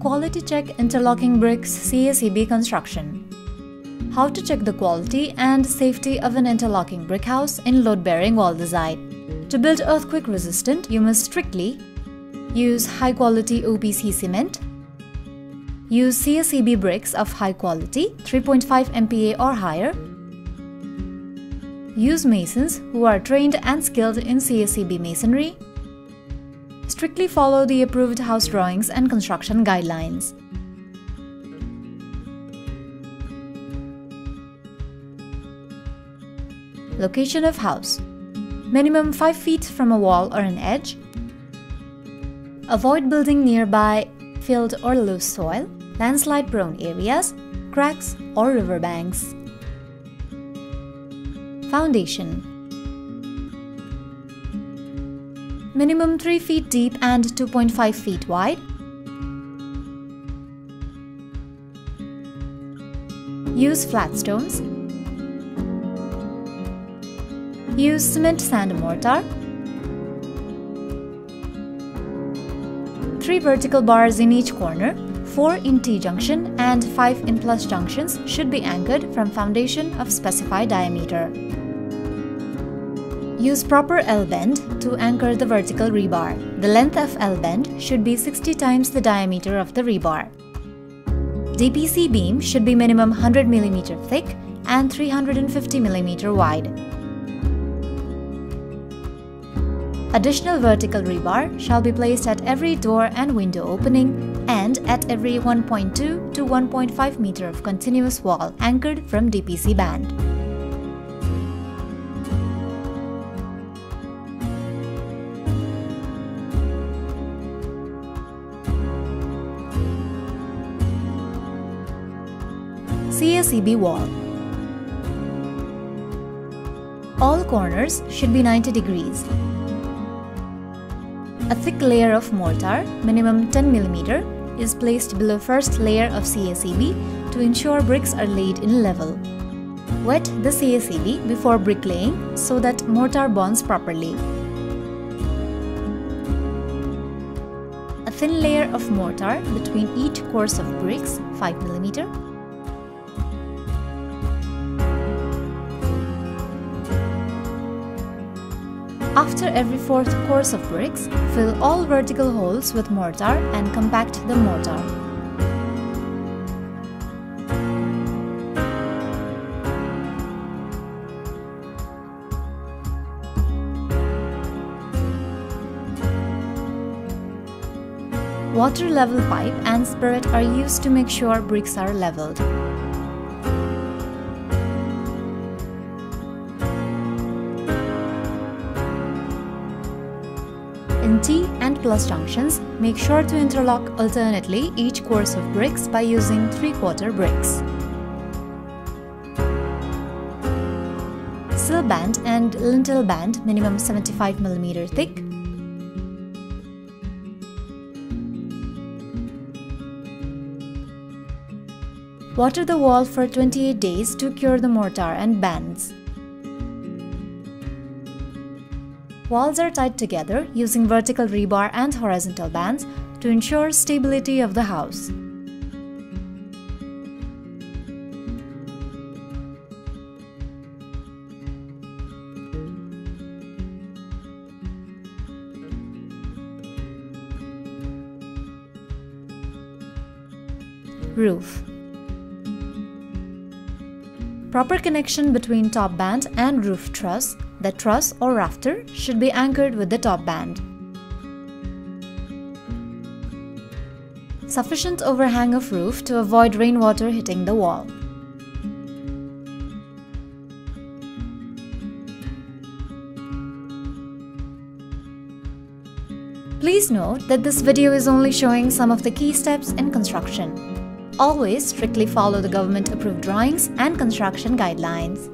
Quality check interlocking bricks CSEB construction. How to check the quality and safety of an interlocking brick house in load-bearing wall design. To build earthquake resistant, you must strictly use high-quality OPC cement, use CSEB bricks of high quality, 3.5 MPa or higher, use masons who are trained and skilled in CSEB masonry, strictly follow the approved house drawings and construction guidelines. Location of house. Minimum 5 feet from a wall or an edge. Avoid building nearby field or loose soil, landslide prone areas, cracks or riverbanks. Foundation. Minimum 3 feet deep and 2.5 feet wide. Use flat stones. Use cement sand mortar. 3 vertical bars in each corner, 4 in T-junction and 5 in plus junctions should be anchored from foundation of specified diameter. Use proper L-bend to anchor the vertical rebar. The length of L-bend should be 60 times the diameter of the rebar. DPC beam should be minimum 100 mm thick and 350 mm wide. Additional vertical rebar shall be placed at every door and window opening and at every 1.2 to 1.5 meter of continuous wall anchored from DPC band. CSEB wall. All corners should be 90 degrees. A thick layer of mortar, minimum 10 mm, is placed below first layer of CSEB to ensure bricks are laid in level. Wet the CSEB before bricklaying so that mortar bonds properly. A thin layer of mortar between each course of bricks, 5 mm. After every 4th course of bricks, fill all vertical holes with mortar and compact the mortar. Water level pipe and spirit are used to make sure bricks are leveled. In T and plus junctions, make sure to interlock alternately each course of bricks by using 3/4 bricks. Sill band and lintel band minimum 75 mm thick. Water the wall for 28 days to cure the mortar and bands. Walls are tied together using vertical rebar and horizontal bands to ensure stability of the house. Roof. Proper connection between top band and roof truss. The truss or rafter should be anchored with the top band. Sufficient overhang of roof to avoid rainwater hitting the wall. Please note that this video is only showing some of the key steps in construction. Always strictly follow the government-approved drawings and construction guidelines.